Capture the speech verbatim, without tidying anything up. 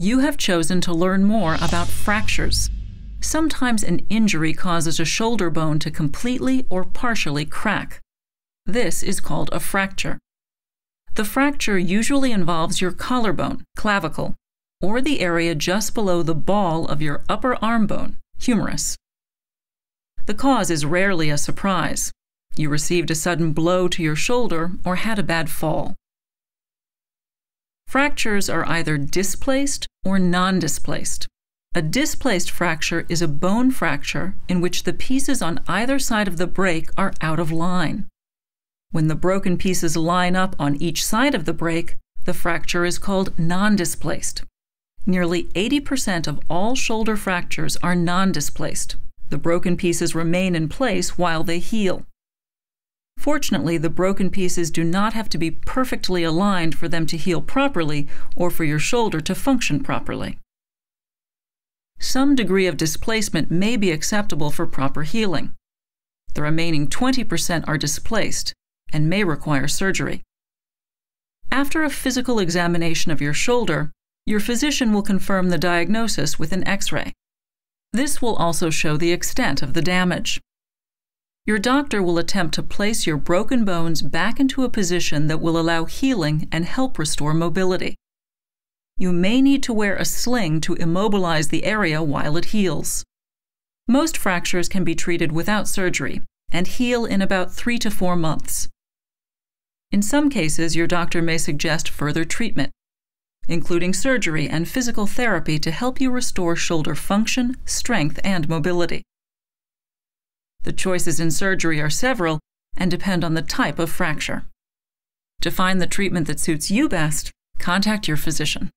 You have chosen to learn more about fractures. Sometimes an injury causes a shoulder bone to completely or partially crack. This is called a fracture. The fracture usually involves your collarbone, clavicle, or the area just below the ball of your upper arm bone, humerus. The cause is rarely a surprise. You received a sudden blow to your shoulder or had a bad fall. Fractures are either displaced or non-displaced. A displaced fracture is a bone fracture in which the pieces on either side of the break are out of line. When the broken pieces line up on each side of the break, the fracture is called non-displaced. Nearly eighty percent of all shoulder fractures are non-displaced. The broken pieces remain in place while they heal. Fortunately, the broken pieces do not have to be perfectly aligned for them to heal properly or for your shoulder to function properly. Some degree of displacement may be acceptable for proper healing. The remaining twenty percent are displaced and may require surgery. After a physical examination of your shoulder, your physician will confirm the diagnosis with an X-ray. This will also show the extent of the damage. Your doctor will attempt to place your broken bones back into a position that will allow healing and help restore mobility. You may need to wear a sling to immobilize the area while it heals. Most fractures can be treated without surgery and heal in about three to four months. In some cases, your doctor may suggest further treatment, including surgery and physical therapy to help you restore shoulder function, strength, and mobility. The choices in surgery are several and depend on the type of fracture. To find the treatment that suits you best, contact your physician.